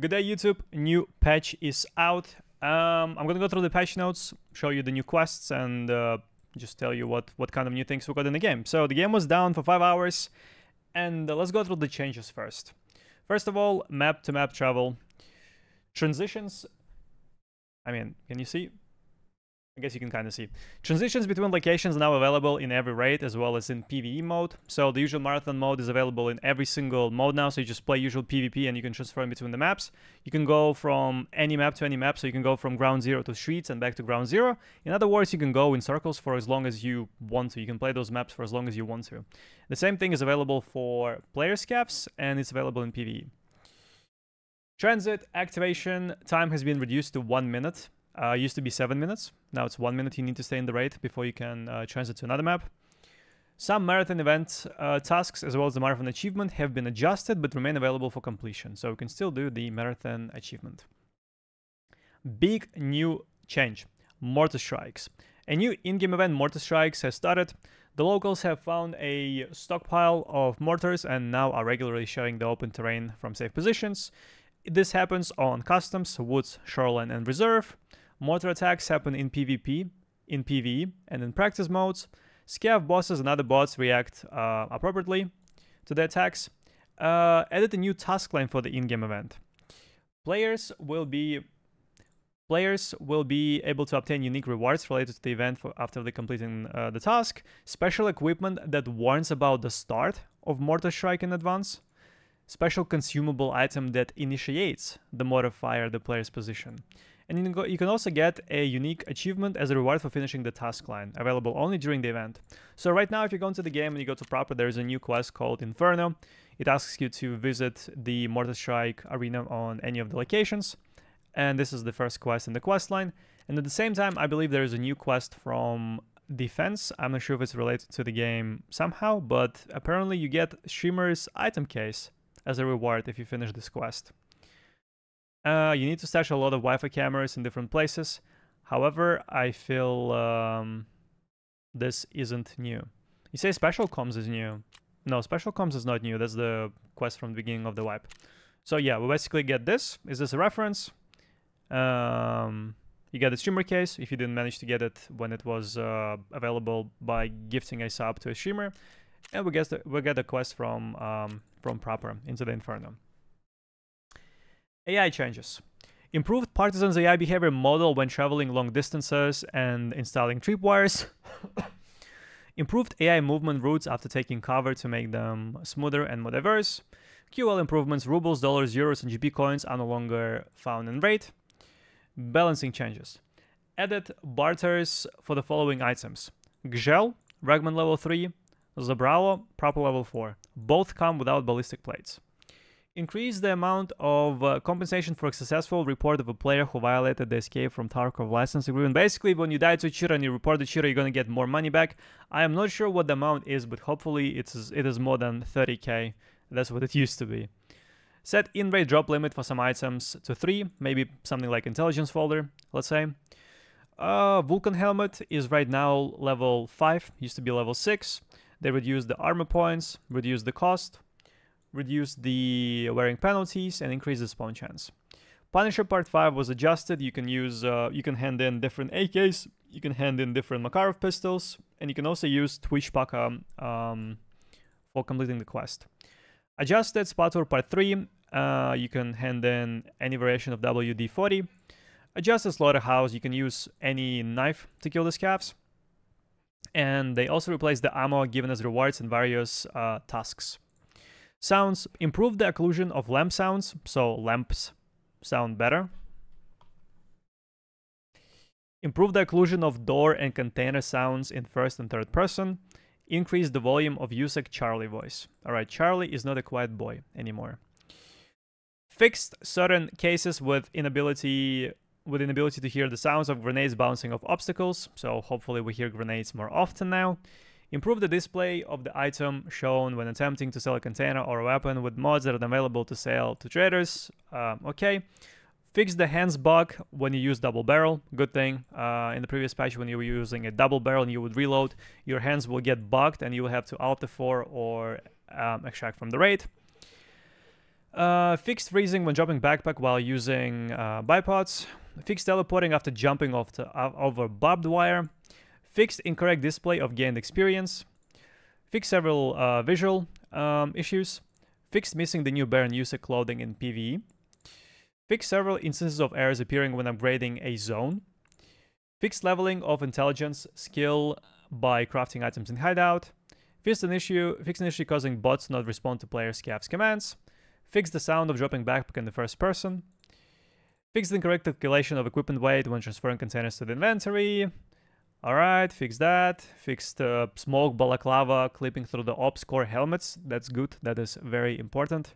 Good day, YouTube. New patch is out. I'm gonna go through the patch notes, show you the new quests, and just tell you what kind of new things we got in the game. So the game was down for 5 hours, and let's go through the changes first. First of all, map-to-map travel. Transitions... I mean, can you see? I guess you can kind of see. Transitions between locations are now available in every raid, as well as in PvE mode. So the usual marathon mode is available in every single mode now, so you just play usual PvP and you can transfer in between the maps. You can go from any map to any map, so you can go from ground zero to streets and back to ground zero. In other words, you can go in circles for as long as you want to. You can play those maps for as long as you want to. The same thing is available for player caps, and it's available in PvE. Transit activation time has been reduced to 1 minute. Used to be 7 minutes. Now it's 1 minute you need to stay in the raid before you can transit to another map. Some marathon event tasks, as well as the marathon achievement, have been adjusted but remain available for completion. So you can still do the marathon achievement. Big new change. Mortar strikes. A new in-game event, Mortar Strikes, has started. The locals have found a stockpile of mortars and now are regularly sharing the open terrain from safe positions. This happens on customs, woods, shoreline, and reserve. Mortar attacks happen in PvP, in PvE, and in practice modes. Scav bosses and other bots react appropriately to the attacks. Edit a new task line for the in-game event. Players will be able to obtain unique rewards related to the event after they completing the task. Special equipment that warns about the start of Mortar Strike in advance. Special consumable item that initiates the modifier at the player's position. And you can also get a unique achievement as a reward for finishing the task line, available only during the event. So right now, if you go into the game and you go to Propo, there's a new quest called Inferno. It asks you to visit the Mortar Strike arena on any of the locations. And this is the first quest in the quest line. And at the same time, I believe there is a new quest from Defense. I'm not sure if it's related to the game somehow, but apparently you get Streamer's item case as a reward if you finish this quest. You need to stash a lot of Wi-Fi cameras in different places. However, I feel this isn't new. You say special comms is new. No, special comms is not new. That's the quest from the beginning of the wipe. So yeah, we basically get this. Is this a reference? You get the streamer case if you didn't manage to get it when it was available by gifting a sub to a streamer. And we get a quest from Proper into the Inferno. AI changes. Improved Partisan's AI behavior model when traveling long distances and installing tripwires. Improved AI movement routes after taking cover to make them smoother and more diverse. QL improvements, rubles, dollars, euros, and GP coins are no longer found in raid. Balancing changes. Added barters for the following items. Gzhel, Ragman level 3, Zabrao, Proper level 4. Both come without ballistic plates. Increase the amount of compensation for a successful report of a player who violated the Escape from Tarkov license agreement. Basically, when you die to a cheater and you report the cheater, you're gonna get more money back. I am not sure what the amount is, but hopefully it is more than 30k. That's what it used to be. Set in-raid drop limit for some items to 3, maybe something like intelligence folder, let's say. Vulcan helmet is right now level 5, used to be level 6. They reduced the armor points, reduced the cost, reduced the wearing penalties, and increased the spawn chance. Punisher Part 5 was adjusted. You can use, you can hand in different AKs, you can hand in different Makarov pistols, and you can also use Twitch Paka for completing the quest. Adjusted Spotter Part 3, you can hand in any variation of WD-40. Adjusted Slaughterhouse, you can use any knife to kill the scavs. And they also replaced the ammo given as rewards in various tasks. Sounds. Improved the occlusion of lamp sounds, so lamps sound better. Improved the occlusion of door and container sounds in first and third person. Increased the volume of USEC Charlie voice. Alright, Charlie is not a quiet boy anymore. Fixed certain cases with inability to hear the sounds of grenades bouncing off obstacles, so hopefully we hear grenades more often now. Improve the display of the item shown when attempting to sell a container or a weapon with mods that are available to sell to traders. Okay. Fix the hands bug when you use double barrel. Good thing. In the previous patch, when you were using a double barrel and you would reload, your hands will get bugged and you will have to alt F4 or extract from the raid. Fixed freezing when dropping backpack while using bipods. Fixed teleporting after jumping off over barbed wire. Fixed incorrect display of gained experience. Fixed several visual issues. Fixed missing the new Baron USEC clothing in PvE. Fixed several instances of errors appearing when upgrading a zone. Fixed leveling of intelligence skill by crafting items in hideout. Fixed an issue causing bots to not respond to player scav's commands. Fixed the sound of dropping backpack in the first person. Fixed the incorrect calculation of equipment weight when transferring containers to the inventory. Alright, fixed that. Fixed smoke balaclava clipping through the ops core helmets. That's good, that is very important.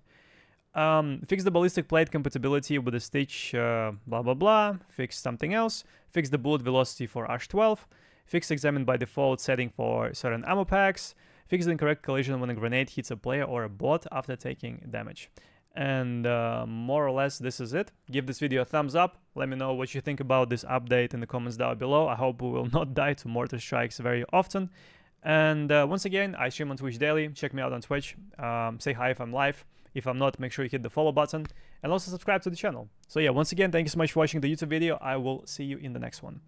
Fix the ballistic plate compatibility with the Stitch, blah blah blah. Fix something else. Fix the bullet velocity for Ash 12. Fix examined by default setting for certain ammo packs. Fix the incorrect collision when a grenade hits a player or a bot after taking damage. And more or less this is it. Give this video a thumbs up. Let me know what you think about this update in the comments down below. I hope we will not die to mortar strikes very often. And once again, I stream on Twitch daily. Check me out on Twitch. Say hi if I'm live. If I'm not, make sure you hit the follow button and also subscribe to the channel. So yeah, once again, thank you so much for watching the YouTube video. I will see you in the next one.